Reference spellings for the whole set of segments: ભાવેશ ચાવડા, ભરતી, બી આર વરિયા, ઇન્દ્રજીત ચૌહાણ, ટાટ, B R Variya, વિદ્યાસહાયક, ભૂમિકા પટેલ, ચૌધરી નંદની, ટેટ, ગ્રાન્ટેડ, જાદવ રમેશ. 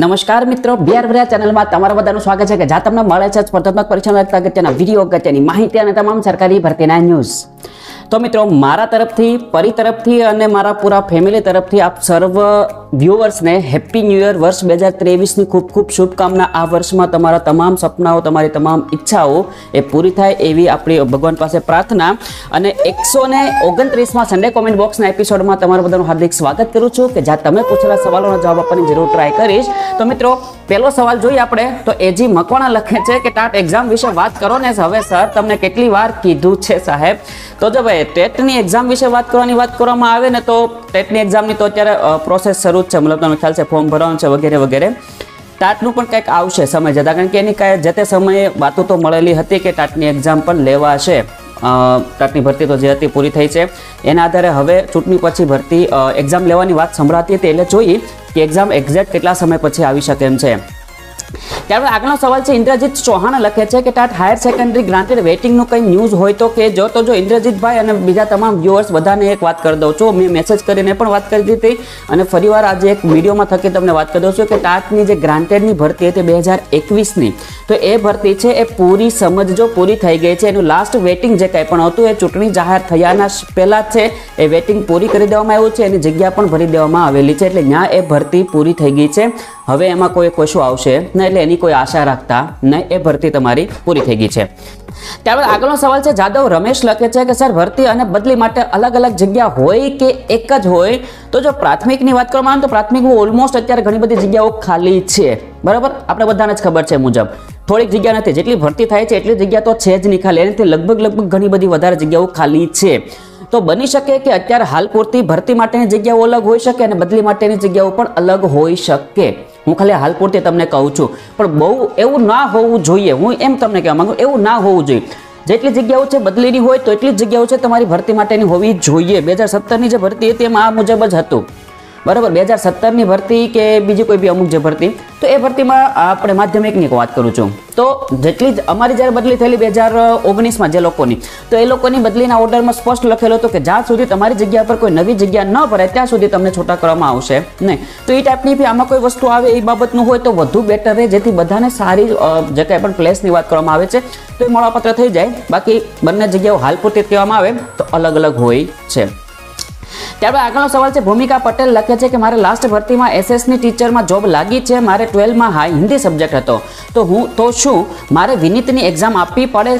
नमस्कार मित्रों, B are वरिया चैनल में तमारा बधानु स्वागत है। ज्यादा तमने मळे छे स्पर्धात्मक परीक्षा में लगता अगत्यना वीडियो, अगत्यनी माहिती अने तमाम सरकारी भर्ती न्यूज। तो मित्रों, मारा तरफथी, परी तरफथी अने मारा पूरा फेमिली तरफथी आप सर्व व्यूअर्स ने हेप्पी न्यू ईयर वर्ष 2023 की खूब खूब शुभकामना। आ वर्ष में तमारा तमाम सपनाओ, तमारी तमाम इच्छाओं ए पूरी थाय एवी आपणी भगवान पासे प्रार्थना। अने 129 मां संडे कॉमेंट बॉक्स ना एपिसोड में तमारा बधानु हार्दिक स्वागत करूँ छूँ कि ज्यां तमे पूछेला सवालोनो जवाब आपवानी जरूर ट्राय करीश। तो मित्रों, पहलो सवाल जोईए आपणे तो एजी मकवाणा लखे छे कि ટાટ एग्जाम विषे बात करो ने हवे सर तमने કેટલી વાર કીધું છે સાહેब। तो जब ટેટ ની एग्जाम विषे बात करवामां આવે ने तो ટેટ ની एग्जाम ની તો અત્યારે प्रोसेस शुरू જ છે, मतलब તમને ખ્યાल છે ફોર્મ ભરવાનું છે વગેરે વગેરે। ટાટનું પણ કંઈક આવશે સમય જતાં, કારણ કે એની કાંઈ જે તે સમયે વાતો તો મળેલી હતી કે ટાટની એક્ઝામ પણ લેવાશે। ટાટની ભરતી તો જે હતી પૂરી થઈ છે, એના આધારે હવે ચૂંટણી પછી ભરતી એક્ઝામ લેવાની વાત સંભળાતી હતી, એટલે જોઈએ કે એક્ઝામ એક્ઝેક્ટ કેટલા સમય પછી આવી શકે એમ છે। ત્યારબાદ આગળનો સવાલ છે, ઇન્દ્રજીત ચૌહાણ લખે છે કે ટાટ હાયર સેકન્ડરી ગ્રાન્ટેડ વેટિંગનું કંઈ ન્યૂઝ હોય તો કહેજો। તો જો ઇન્દ્રજીતભાઈ અને બીજા તમામ વ્યુઅર્સ બધાને એક વાત કરી દઉં છું, મેં મેસેજ કરીને પણ વાત કરી દીધી અને ફરીવાર આજે એક વિડીયોમાં થકી તમને વાત કરી દઉં છું કે ટાટની જે ગ્રાન્ટેડની ભરતી હતી 2021ની, તો એ ભરતી છે એ પૂરી સમજો પૂરી થઈ ગઈ છે। એનું લાસ્ટ વેટિંગ જે કંઈ પણ હતું એ ચૂંટણી જાહેર થયાના પહેલાં જ છે એ વેટિંગ પૂરી કરી દેવામાં આવ્યું છે, એની જગ્યા પણ ભરી દેવામાં આવેલી છે, એટલે ત્યાં એ ભરતી પૂરી થઈ ગઈ છે। હવે એમાં કોઈ કશું આવશે નહીં, એટલે એની કોઈ આશા રાખતા નહીં, એ ભરતી તમારી પૂરી થઈ ગઈ છે। ત્યારબાદ આગળનો સવાલ છે, જાદવ રમેશ લખે છે કે સર ભરતી અને બદલી માટે અલગ અલગ જગ્યા હોય કે એક જ હોય? તો જો પ્રાથમિકની વાત કરવામાં આવે તો પ્રાથમિકમાં ઓલમોસ્ટ અત્યારે ઘણી બધી જગ્યાઓ ખાલી છે, બરાબર, આપણે બધાને જ ખબર છે મુજબ થોડીક જગ્યા નથી, જેટલી ભરતી થાય છે એટલી જગ્યા તો છે જ નહીં ખાલી, એનાથી લગભગ ઘણી બધી વધારે જગ્યાઓ ખાલી છે। तो बनी सके कि अत्यार हाल पूरती भर्ती माटेनी जग्याओ अलग होई सके अने बदली माटेनी जग्याओ पण अलग होई सके। हूँ खाली हाल पूरती तमने कहूँ छूँ, पण बहु एवं ना होवू जोईए। हूँ एम तमने कहेवा मांगू एवं ना होवू जोईए। જેટલી જગ્યાઓ છે બદલીની હોય તો એટલી જગ્યાઓ છે તમારી ભરતી માટેની હોવી જોઈએ। 2017ની જે ભરતી હતી એમાં આ મુજબ જ હતું, બરાબર। 2017ની ભરતી કે બીજી કોઈ બી અમુક જે ભરતી, તો એ ભરતીમાં આપણે માધ્યમિકની વાત કરું છું, તો જેટલી અમારી જ્યારે બદલી થયેલી 2019માં જે લોકોની, તો એ લોકોની બદલીના ઓર્ડરમાં સ્પષ્ટ લખેલો હતો કે જ્યાં સુધી તમારી જગ્યા પર કોઈ નવી જગ્યા ન ભરાય ત્યાં સુધી તમને છૂટા કરવામાં આવશે નહીં। તો એ ટાઈપની બી આમાં કોઈ વસ્તુ આવે એ બાબતનું હોય તો વધુ બેટર રહે, જેથી બધાને સારી જે કાંઈ પણ પ્લેસની વાત કરવામાં આવે છે તો એ મળવાપાત્ર થઈ જાય। બાકી બંને જગ્યાઓ હાલ પૂરતી કહેવામાં આવે તો અલગ અલગ હોય છે। ત્યારબાદ આગળનો સવાલ છે, ભૂમિકા પટેલ લખે છે કે મારે લાસ્ટ ભરતીમાં એસએસની ટીચરમાં જોબ લાગી છે, મારે 12માં હાઈ હિન્દી સબ્જેક્ટ હતો, તો હું તો શું મારે વિનીતની એક્ઝામ આપવી પડે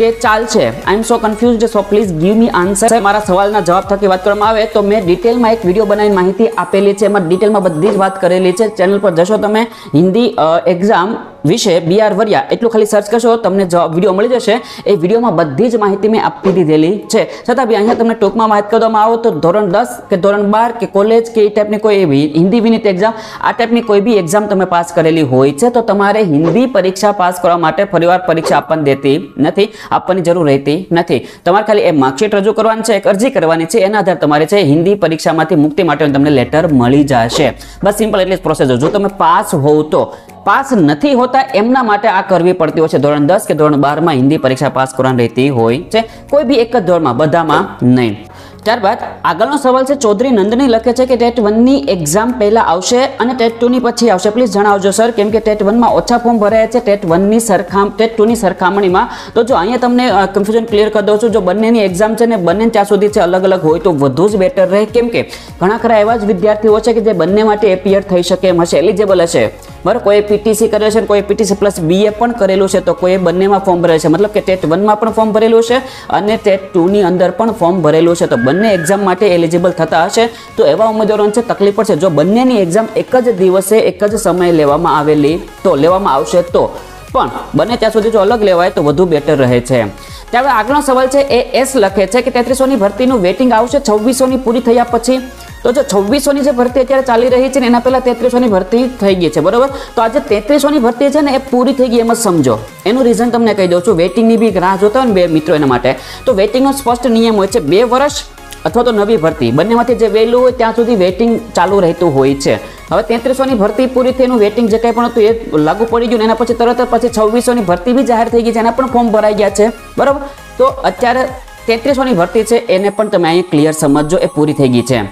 કે ચાલશે? I am so confused, so please give me answer. મારા સવાલના જવાબ થકી વાત કરવામાં આવે તો મેં ડિટેલમાં એક વિડીયો બનાવીને માહિતી આપેલી છે, એમાં ડિટેલમાં બધી જ વાત કરેલી છે। ચેનલ પર જશો તમે હિન્દી એક્ઝામ વિશે બી આર વરિયા એટલું ખાલી સર્ચ કરશો તમને વિડીયો મળી જશે, એ વિડીયોમાં બધી જ માહિતી મેં આપી દીધેલી છે। છતાં બી અહીંયા તમને ટૂંકમાં વાત કરવામાં આવો તો ધોરણ 10 કે ધોરણ 12 કે કોલેજ કે એ ટાઈપની કોઈ એવી હિન્દી વિનીત એક્ઝામ, આ ટાઈપની કોઈ બી એક્ઝામ તમે પાસ કરેલી હોય છે તો તમારે હિન્દી પરીક્ષા પાસ કરવા માટે ફરીવાર પરીક્ષા આપવાની દેતી નથી, આપવાની જરૂર રહેતી નથી। તમારે ખાલી એ માર્કશીટ રજૂ કરવાની છે, એક અરજી કરવાની છે, એના આધારે તમારે છે હિન્દી પરીક્ષામાંથી મુક્તિ માટે તમને લેટર મળી જશે, બસ સિમ્પલ એટલી જ પ્રોસેસ છે। જો તમે પાસ હોવ તો, પાસ નથી હોતા એમના માટે આ કરવી પડતી હોય છે। ધોરણ 10 કે ધોરણ 12 માં હિન્દી પરીક્ષા પાસ કરવાની રહેતી હોય છે, કોઈ બી એક જ ધોરણમાં, બધામાં નહીં। ત્યારબાદ આગળનો સવાલ છે, ચૌધરી નંદની લખે છે કે ટેટ 1ની એક્ઝામ પહેલાં આવશે અને ટેટ 2ની પછી આવશે, પ્લીઝ જણાવજો સર, કેમ કે ટેટ 1માં ઓછા ફોર્મ ભરાયા છે ટેટ 2ની સરખામણીમાં। તો જો અહીંયા તમને કન્ફ્યુઝન ક્લિયર કરી દઉં છું, જો બંનેની એક્ઝામ છે ને બંને ત્યાં સુધી છે અલગ અલગ હોય તો વધુ જ બેટર રહે, કેમ કે ઘણા ખરા એવા જ વિદ્યાર્થીઓ છે કે જે બંને માટે એપિયર થઈ શકે એમ હશે, એલિજેબલ હશે, બરાબર। કોઈ પીટીસી કરેલું છે, કોઈ પીટીસી પ્લસ બીએ પણ કરેલું છે, તો કોઈ બંનેમાં ફોર્મ ભરેલું છે, મતલબ કે ટેટ 1માં પણ ફોર્મ ભરેલું છે અને ટેટ 2ની અંદર પણ ફોર્મ ભરેલું છે, તો બંને એક્ઝામ માટે એલિજિબલ થતા હશે, તો એવા ઉમેદવારોને છે તકલીફ પડશે જો બંનેની એક્ઝામ એક જ દિવસે એક જ સમયે લેવામાં આવેલી તો લેવામાં આવશે તો, પણ બને ત્યાં સુધી જો અલગ લેવાય તો વધુ બેટર રહે છે। ત્યારબાદ આગળનો સવાલ છે, એ એસ લખે છે કે 3300ની ભરતીનું વેટિંગ આવશે 2600ની પૂરી થયા પછી? તો જો 2600ની જે ભરતી અત્યારે ચાલી રહી છે ને એના પહેલાં 3300ની ભરતી થઈ ગઈ છે, બરાબર। તો આજે 3300ની ભરતી છે ને એ પૂરી થઈ ગઈ એમ જ સમજો। એનું રીઝન તમને કહી દઉં છું, વેટિંગની બી રાહ જોતા હોય ને બે મિત્રો એના માટે, તો વેટિંગનો સ્પષ્ટ નિયમ હોય છે 2 વર્ષ અથવા તો નવી ભરતી બંનેમાંથી જે વહેલું હોય ત્યાં સુધી વેટિંગ ચાલુ રહેતું હોય છે। હવે 3300ની ભરતી પૂરી થઈ, એનું વેટિંગ જે કંઈ પણ હતું એ લાગુ પડી ગયું, એના પછી તરત પછી 2600ની ભરતી બી જાહેર થઈ ગઈ છે, એના પણ ફોર્મ ભરાઈ ગયા છે, બરાબર। તો અત્યારે 3300ની ભરતી છે એને પણ તમે અહીંયા ક્લિયર સમજો, એ પૂરી થઈ ગઈ છે।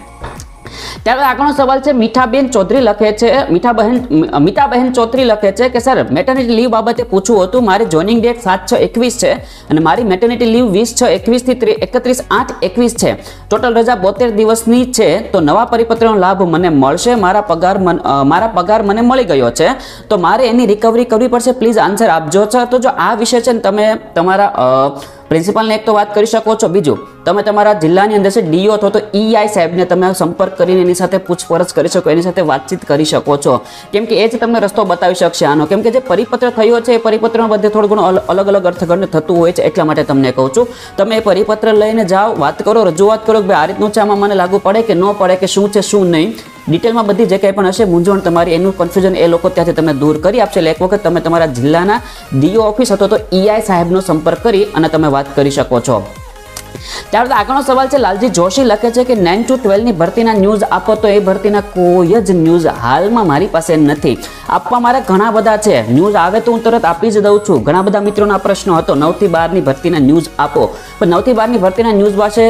त्यारे आगळनो सवाल छे मीठाबेन चौधरी लखे छे मीठाबेन चौधरी लखे छे के सर मेटर्निटी लीव बाबते पूछ्युं हतुं मारी जॉइनिंग डेट 7/6/21 छे अने मारी मेटर्निटी लीव 20/6/21 थी 31/8/21 छे टोटल रजा 72 दिवसनी छे तो नवा परिपत्रनो लाभ मने मळशे मारा पगार मने मळी गयो छे तो मारे एनी रिकवरी करवी पड़शे प्लीज आंसर आपजो छो। तो जो आ विषय छे तमे तमारा प्रिंसिपल ने एक तो बात करी शको छो बीजू तमे तमारा जिल्लानी अंदर से डीओ थो तो ईआई साहेबने तमे संपर्क करीने एनी साथे पूछपरछ करी शको एनी साथे वातचीत करी शको छो केम के ए ज तमने रस्तो बतावी शकशे आनो केम के जे परिपत्र थयो छे ए परिपत्रनो बदले थोड़ो घणो अलग अलग अर्थघटन थतुं होय छे એટલા માટે તમને કહું છું તમે પરિપત્ર લઈને જાઓ વાત કરો રજૂઆત કરો કે ભાઈ આ રીતનું છે આમાં મને લાગુ પડે કે ન પડે કે શું છે શું નહીં ડિટેલમાં બધી જે કંઈ પણ હશે મૂંઝવણ તમારી એનું કન્ફ્યુઝન એ લોકો ત્યાંથી તમને દૂર કરી આપશે એટલે એક વખત તમે તમારા જિલ્લાના ડીઓ ઓફિસ અથવા તો ઈઆઈ સાહેબનો સંપર્ક કરી અને તમે વાત કરી શકો છો। त्यारबाद आगळनो सवाल छे लालजी जोशी लखे छे के 9 to 12 नी भरतीना न्यूज आपो तो ए भरतीना कोई ज न्यूज हालमां मारी पासे नथी आपवा मारा घणा बधा छे न्यूज आवे तो हूँ तरत आपी ज दऊं छूं। घणा बधा मित्रोनो प्रश्न हतो 9 to 12 नी भरतीना न्यूज आपो पण 9 to 12 नी भरतीना न्यूज पासे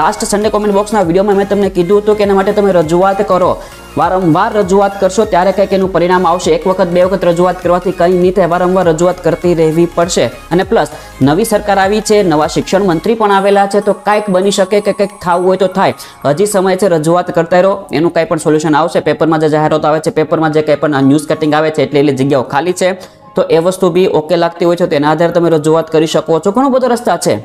लास्ट संडे कॉमेंट बॉक्सना विडियोमां मैं तमने कीधुं हतुं के एना माटे तमे रजूआत करो वारंवार रजूआत करशो त्यारे कंईक एनुं परिणाम आवशे एक वखत बे वखत रजूआत करवाथी कंई नहीं थाय वारंवार रजूआत करती रहेवी पड़शे अने प्लस नवी सरकार आवी छे नवा शिक्षण मंत्री पण आवेला छे तो कांईक बनी शके के कांईक थावुं होय तो थाय हजी समय छे रजूआत करता रहो एनुं कांई पण सोल्यूशन आवशे। पेपरमां जे जाहेरात आवे छे पेपरमां जे कांई पण न्यूज कटिंग आवे छे एटली जग्याओ खाली छे तो ए वस्तु बी ओके लागती होय छे तेना आधारे तमे रजूआत करी शको छो। घणो बधो रस्ता छे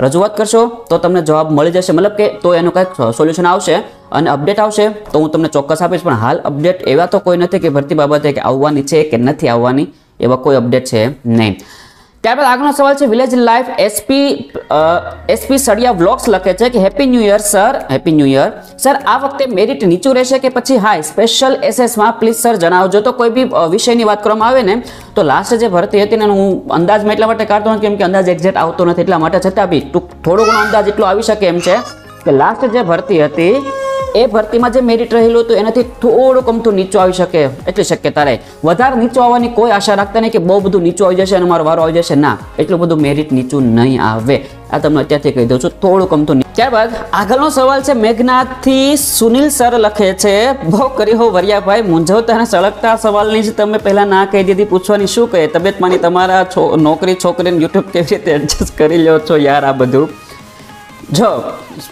रजूआत करशो तो तमने जवाब मळी जशे मतलब के तो एनुं कांईक सोल्यूशन आवशे અને અપડેટ આવશે તો હું તમને ચોક્કસ આપીશ પણ હાલ અપડેટ એવા તો કોઈ નથી કે ભરતી બાબતે કે આવવાની છે કે નથી આવવાની એવા કોઈ અપડેટ છે નહીં। ત્યારબાદ આગળનો સવાલ છે village life SP Saliya vlogs લખે છે કે happy new year sir happy new year sir આ વખતે મેરિટ નીચું રહેશે કે પછી હાય સ્પેશિયલ એસએસમાં પ્લીઝ સર જણાવજો। તો કોઈ બી વિષયની વાત કરવામાં આવે ને તો લાસ્ટ જે ભરતી હતી ને હું અંદાજમાં એટલા માટે કાઢતો નથી કેમ કે અંદાજ એક્ઝેક્ટ આવતો નથી એટલા માટે છતાં બી થોડો ઘણો અંદાજ એટલો આવી શકે એમ છે કે લાસ્ટ જે ભરતી હતી ए भर्ती में जो मेरिट रहेलू तो एनाथी थोड़ुंक अमथुं नीचुं आवी शके एटली शक्यता रहे वधारे नीचुं आववानी कोई आशा राखता नहीं कि बहु बधुं नीचुं आई जशे अने मारो वारो आई जशे ना एटलुं बधुं मेरिट नीचुं नहीं आवे आ तमने अत्यारथी कही दऊं छुं थोड़ुंक अमथुं। त्यारबाद आगळनो सवाल छे मेघनाथी सुनील सर लखे छे बहु करीहो वरिया भाई मूंझवता अने सळगता सवालनी जे तमे पहेला ना कही दीधी पूछवानी शुं कहे तबियतमांनी तमारा नोकरी छोकरीने यूट्यूब केवी रीते एडजस्ट करी लो छो यार आ बधुं जो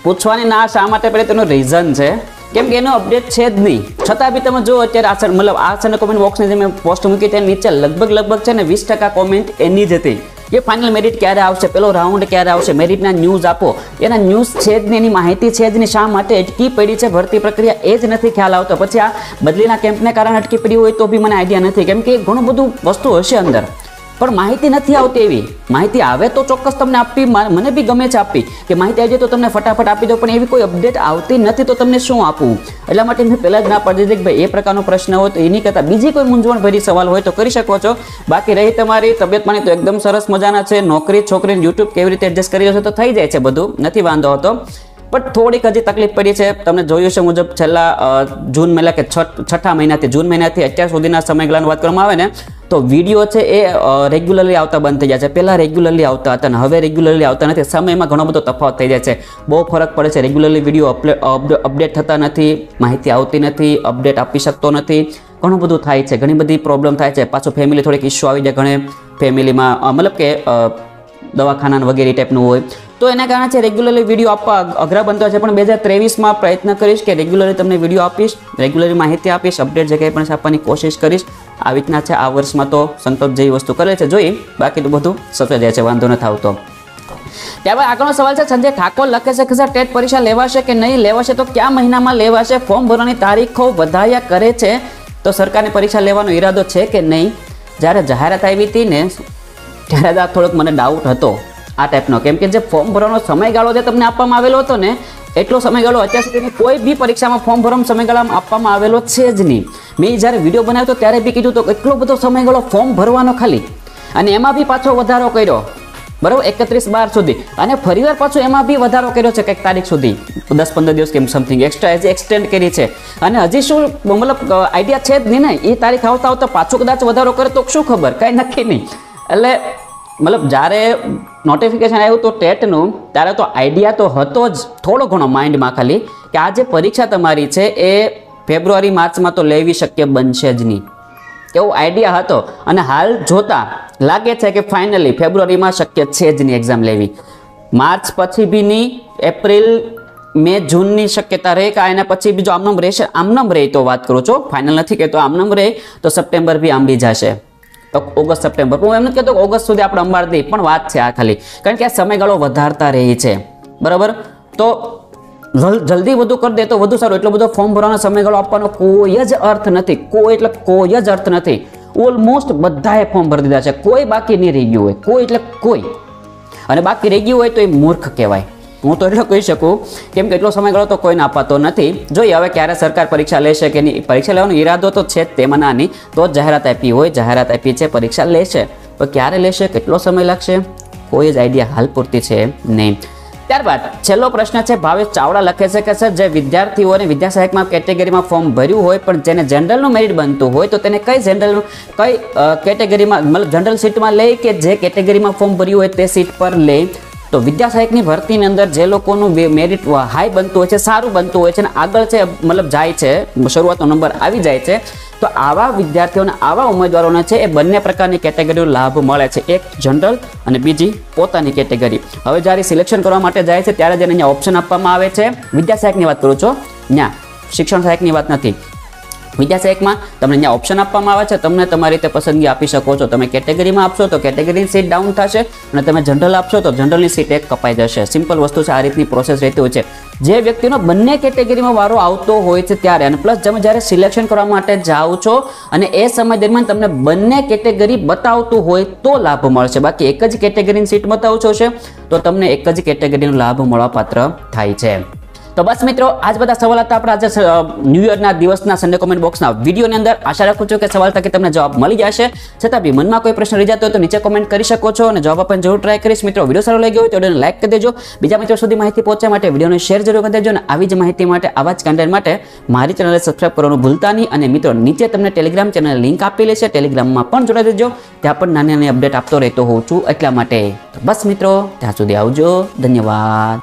पूछवानी ना शा माटे पड़े तेनो रीजन है केम के एनो अपडेट है ज नहीं छतां बी तमे जो अत्यारे आ मतलब आ सर कॉमेंट बॉक्स में जे मैं पोस्ट मूकी त्यारे नीचे लगभग है 20% कॉमेंट एनी ज हती ये फाइनल मेरिट क्यारे आवशे पेलो राउंड क्यारे आवशे मेरिटना न्यूज आपो एना न्यूज है ज नहीं एनी माहिती है ज नहीं शा माटे अटकी पड़ी है भर्ती प्रक्रिया ए ज नहीं ख्याल आवतो पछी आ बदलीना केम्पने कारण अटकी पड़ी होय तो भी मने आइडिया नहीं केम के घणुं बधुं वस्तु हशे अंदर पर माहिती नहीं आवती एवी माहिती आवे तो चोक्कस तमने आपी मने भी गमे छे आपी कि माहिती आई जाए तो तमने फटाफट आपी दो पण एवी कोई अपडेट आवती नहीं तो तमने शुं आपू एटला माटे मैं पहेला ज ना पाडी दीधी कि भाई ए प्रकारनो प्रश्न होय तो एनी करता बीजी कोई मूंझवणभरी सवाल होय तो करी शको छो। बाकी रही तमारी तबियत पाणी तो एकदम सरस मजाना छे नौकरी छोकरी यूट्यूब केवी रीते एडजस्ट करी लो छो तो थई जाय छे बधुं नथी वांधो हतो पर थोड़ीक हजी तकलीफ पड़ी है तमने जोयुं छे मुजब छेल्ला जून महीना के छठा महीना जून महीना अत्यार सुधीना समयगाळानी वात करवामां आवे ने तो वीडियो है ये रेग्युलरली आता बंद थी जाए पहला रेग्युलरली आता था हवे रेग्युलरली आता नहीं समय में घणो बधो तफावत थी जाए बहुत फरक पड़े रेग्युलरली वीडियो अपडेट थता नहीं माहिती आवती नहीं अपडेट आपी शकतो नहीं घणो बधुं थाय छे घणी बधी प्रॉब्लम थाय छे पाछो फेमिली थोड़ीक इश्यू आई जाए घणे फेमिली में मतलब के दवाखाना वगैरह टाइपनुं होय तो एना कारणे रेग्युलरली वीडियो आपवा अघरा बनतो छे पण 2023 में प्रयत्न करीश कि रेग्युलरली तमने वीडियो आपीश रेग्युलरली माहिती आपीश अपडेट जे कांई पण छापवानी कोशिश करीश आ रीतना छे आ वर्षमां तो संकल्प जेवी वस्तु करे छे जोई बाकी तो बधुं सचवाई जाय छे वांधो नथी आवतो। त्यारबाद आगळनो सवाल छे संजय ठाकोर लखे छे के सर टेट परीक्षा लेवाशे के नहीं लेवाशे तो क्या महीनामां लेवाशे फॉर्म भरवानी तारीखो वधाया करे छे तो सरकारने परीक्षा लेवानो इरादो छे के नहीं ज्यारे जाहेरात आवी हती ने त्यारे आ थोड़ोक मने डाउट हतो आ टाइपनो केम के जे फॉर्म भरवानो समयगाळो जे तमने आपवामां आवेलो हतो ने एटलो समयगाळो अत्यार सुधीनी कोई बी परीक्षामां फॉर्म भरवानो समयगाळामां आपवामां आवेलो छे ज नहीं। मैं ज्यारे विडियो बनाव्यो तो त्यारे बी कीधुं तो एटलो बधो समयगाळो फॉर्म भरवानो खाली अने एमां बी पाछो वधारो कर्यो बराबर 31/12 सुधी अने फरीवार पाछो एमां बी वधारो कर्यो छे कंईक तारीख सुधी 10-15 दिवस केम समथिंग एक्स्ट्रा एज एक्सटेन्ड करी छे अने हजी शुं मतलब आइडिया छे ज नहीं ने ए तारीख आवता आवता पाछो कदाच वधारो करे तो शुं खबर कांई नक्की नहीं एटले मतलब जारे नोटिफिकेशन आव्युं तो टेटनुं त्यारे तो आइडिया तो हतो ज थोड़ो घणो माइंड में खाली कि आज परीक्षा तमारी छे ए फेब्रुआरी मार्च में तो लेवी शक्य बनशे ज नहीं एवो आइडिया हतो अने हाल जोता लागे छे कि फाइनली फेब्रुआरी में शक्य छे ज नहीं एक्जाम लेवी। मार्च पछी भी नहीं, एप्रिल मे जून की शक्यता रहे का एना पछी बीजो आमनम रहेशे। आमनम रहे तो बात करो छो, फाइनल नहीं कहते, आमनम रहे तो सप्टेम्बर भी आम भी जाशे, तो ऑगस्ट सप्टेम्बर हूँ एम कहते ऑगस्ट सुधी आप अंबाड़ दी पण वात छे आ खाली कारण के आ समयगाळो वधारता रही है बराबर। तो जल्दी वधु कर दे तो वधु सारू, एटलो बधो फॉर्म भरवानो समयगाळो आपवानो कोई ज अर्थ नथी, कोई एटले कोई ज अर्थ नथी। ऑलमोस्ट बधाए फॉर्म भरी दीधा है, कोई बाकी नहीं रही गयुं होय, कोई एटले कोई अने बाकी रही गयुं होय तो ए मूर्ख कहेवाय। हूँ तो एटलो कही सकूँ केम के एटलो समयगाळो तो कोई आपतो नथी। जोईए हवे क्यारे सरकार परीक्षा लेशे के नहीं, परीक्षा लेवानो इरादो तो छे ज तेमां नानी तो जाहेरात आपी होय, जाहेरात आपी छे परीक्षा लेशे पण क्यारे लेशे, केटलो समय लागशे, कोई ज आइडिया हाल पूरती छे नहीं। ત્યારબાદ છેલ્લો પ્રશ્ન છે, ભાવેશ ચાવડા લખે છે કે સર જે વિદ્યાર્થીઓને વિદ્યા સહાયકમાં કેટેગરીમાં ફોર્મ ભર્યું હોય પણ જેને જનરલનું મેરિટ બનતું હોય તો તેને કઈ કેટેગરીમાં મતલબ જનરલ સીટમાં લે કે જે કેટેગરીમાં ફોર્મ ભર્યું હોય તે સીટ પર લે। તો વિદ્યા સહાયકની ભરતીની અંદર જે લોકોનું મેરિટ હાઈ બનતું હોય છે, સારું બનતું હોય છે અને આગળ છે મતલબ જાય છે, શરૂઆતનો નંબર આવી જાય છે, તો આવા વિદ્યાર્થીઓને આવા ઉમેદવારોને છે એ બંને પ્રકારની કેટેગરીનો લાભ મળે છે, એક જનરલ અને બીજી પોતાની કેટેગરી। હવે જ્યારે સિલેક્શન કરવા માટે જાય છે ત્યારે જેને અહીંયા ઓપ્શન આપવામાં આવે છે, વિદ્યા સહાયકની વાત કરું છું, ત્યાં શિક્ષણ સહાયકની વાત નથી। विद्या सहायक में तमने अहींया ऑप्शन आपवामां आवे छे, तमने तमारी रीते पसंदगी आपी शको छो। तमे केटेगरी में आपशो तो केटेगरी सीट डाउन थशे अने तमे जनरल आपशो तो जनरलनी सीट एक कपाई जशे। सीम्पल वस्तु छे, आ रीतनी प्रोसेस रहेती होय छे। जे व्यक्तिनो बंने केटेगरी में वारो आवतो होय छे त्यारे अने प्लस तमे ज्यारे सिलेक्शन करवा माटे जाओ छो अने ए समय दरमियान तमने बंने केटेगरी बतावतुं होय तो लाभ मळशे, बाकी एक ज केटेगरीनी सीट बतावशो छे तो तमने एक ज केटेगरीनो लाभ मळवापात्र थाय छे। तो बस मित्रों आज बधा सवाल था अपना आज न्यू ईयर ना दिवस ना संडे कमेंट बॉक्स ना वीडियो ने अंदर। आशा रखूं छूं के सवाल था कि तमने जवाब मिली जाशे, छतां भी मन में कोई प्रश्न रही जातो तो नीचे कमेंट करी शको छो अने जवाब आपवानी जरूर ट्राय करीश। मित्रों वीडियो सारो लाग्यो होय तो वीडियोने लाइक करी देजो, बीजा मित्रों सुधी माहिती पहोंचे माटे वीडियोने शेर जरूर करी देजो अने आवी ज माहिती माटे आवा ज कंटेंट माटे मारी चेनलने सब्सक्राइब करवानुं भूलता नहीं। अने मित्रों नीचे तमने टेलिग्राम चेनल लिंक आपी छे, टेलिग्राम में पण जोडाई देजो, त्यां पण नानी नानी अपडेट आपतो रहेतो होउं छुं। एटला माटे बस मित्रों, त्यां सुधी आवजो, धन्यवाद।